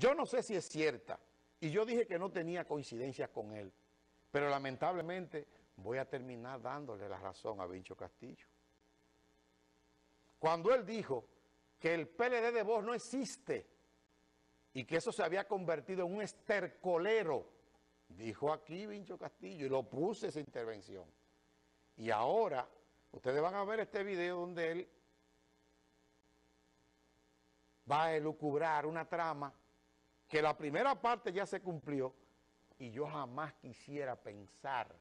Yo no sé si es cierta, y yo dije que no tenía coincidencias con él, pero lamentablemente voy a terminar dándole la razón a Vincho Castillo. Cuando él dijo que el PLD de voz no existe y que eso se había convertido en un estercolero, dijo aquí Vincho Castillo, y lo puse esa intervención. Y ahora, ustedes van a ver este video donde él va a elucubrar una trama que la primera parte ya se cumplió, y yo jamás quisiera pensar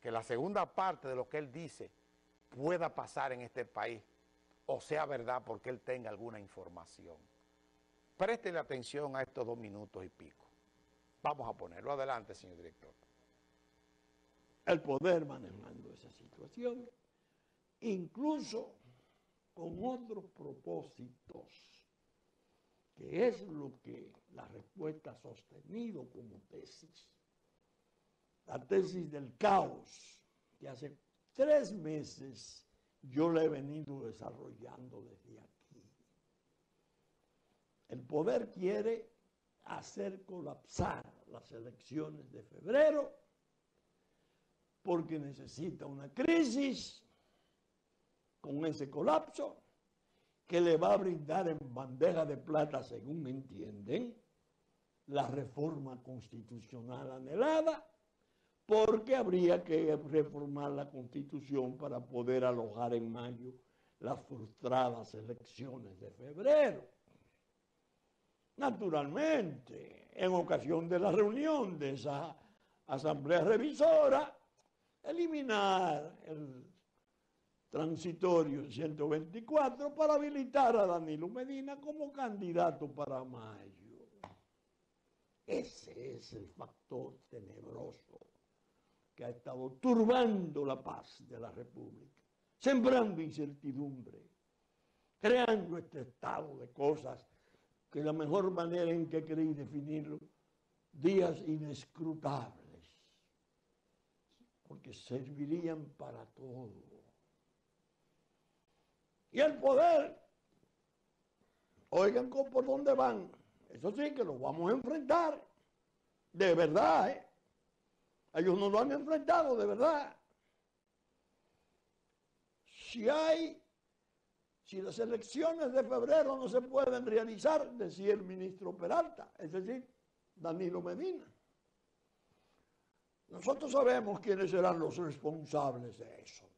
que la segunda parte de lo que él dice pueda pasar en este país, o sea verdad porque él tenga alguna información. Presten atención a estos 2 minutos y pico. Vamos a ponerlo. Adelante, señor director. El poder manejando esa situación, incluso con otros propósitos, que es lo que la respuesta ha sostenido como tesis. La tesis del caos, que hace 3 meses yo la he venido desarrollando desde aquí. El poder quiere hacer colapsar las elecciones de febrero porque necesita una crisis con ese colapso que le va a brindar en bandeja de plata, según me entienden, la reforma constitucional anhelada, porque habría que reformar la Constitución para poder alojar en mayo las frustradas elecciones de febrero. Naturalmente, en ocasión de la reunión de esa asamblea revisora, eliminar el transitorio 124 para habilitar a Danilo Medina como candidato para mayo. Ese es el factor tenebroso que ha estado turbando la paz de la República, sembrando incertidumbre, creando este estado de cosas que la mejor manera en que creí definirlo, días inescrutables, porque servirían para todo. Y el poder, oigan por dónde van, eso sí que lo vamos a enfrentar, de verdad, ¿eh? Ellos no lo han enfrentado, de verdad. Si las elecciones de febrero no se pueden realizar, decía el ministro Peralta, es decir, Danilo Medina, nosotros sabemos quiénes serán los responsables de eso.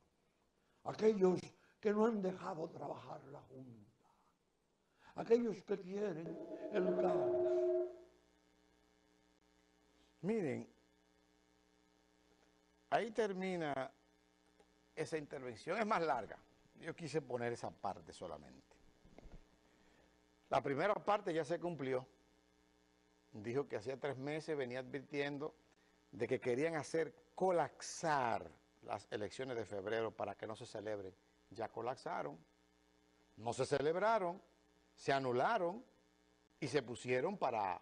Aquellos que no han dejado trabajar la Junta, aquellos que quieren el caos. Miren, ahí termina esa intervención, es más larga. Yo quise poner esa parte solamente. La primera parte ya se cumplió. Dijo que hacía 3 meses venía advirtiendo de que querían hacer colapsar las elecciones de febrero para que no se celebren. Ya colapsaron, no se celebraron, se anularon y se pusieron para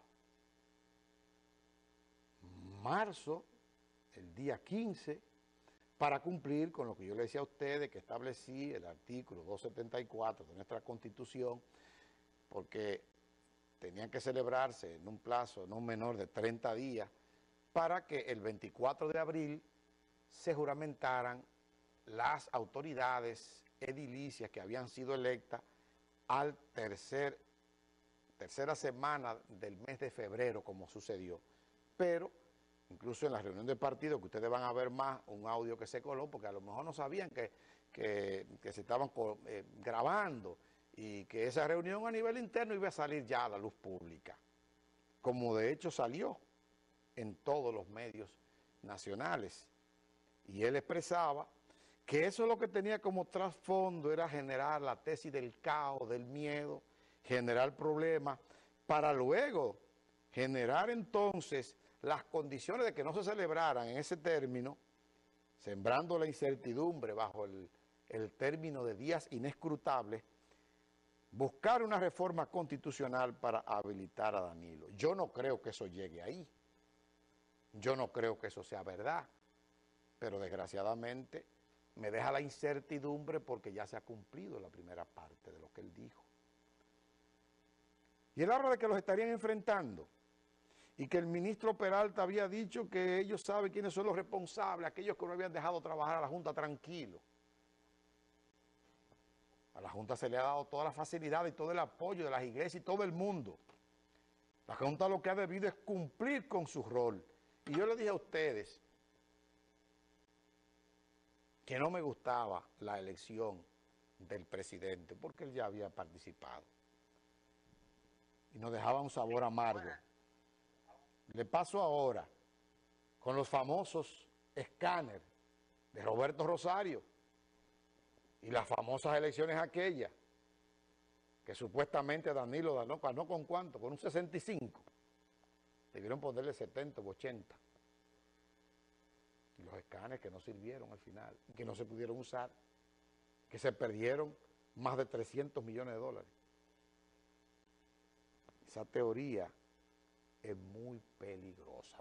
marzo, el día 15, para cumplir con lo que yo le decía a ustedes, que establecí el artículo 274 de nuestra Constitución, porque tenían que celebrarse en un plazo no menor de 30 días para que el 24 de abril se juramentaran las autoridades edilicias que habían sido electas al tercera semana del mes de febrero, como sucedió. Pero, incluso en la reunión del partido, que ustedes van a ver más, un audio que se coló, porque a lo mejor no sabían que se estaban grabando, y que esa reunión a nivel interno iba a salir ya a la luz pública, como de hecho salió en todos los medios nacionales. Y él expresaba que eso lo que tenía como trasfondo era generar la tesis del caos, del miedo, generar problemas, para luego generar entonces las condiciones de que no se celebraran en ese término, sembrando la incertidumbre bajo el término de días inescrutables, buscar una reforma constitucional para habilitar a Danilo. Yo no creo que eso llegue ahí. Yo no creo que eso sea verdad. Pero desgraciadamente me deja la incertidumbre porque ya se ha cumplido la primera parte de lo que él dijo. Y él habla de que los estarían enfrentando y que el ministro Peralta había dicho que ellos saben quiénes son los responsables, aquellos que no habían dejado trabajar a la Junta tranquilo. A la Junta se le ha dado toda la facilidad y todo el apoyo de las iglesias y todo el mundo. La Junta lo que ha debido es cumplir con su rol. Y yo le dije a ustedes que no me gustaba la elección del presidente, porque él ya había participado. Y nos dejaba un sabor amargo. Le paso ahora con los famosos escáneres de Roberto Rosario y las famosas elecciones aquellas, que supuestamente Danilo ganó, ¿no con cuánto? Con un 65. Debieron ponerle 70 o 80. Y los escáneres que no sirvieron al final, que no se pudieron usar, que se perdieron más de 300 millones de dólares. Esa teoría es muy peligrosa.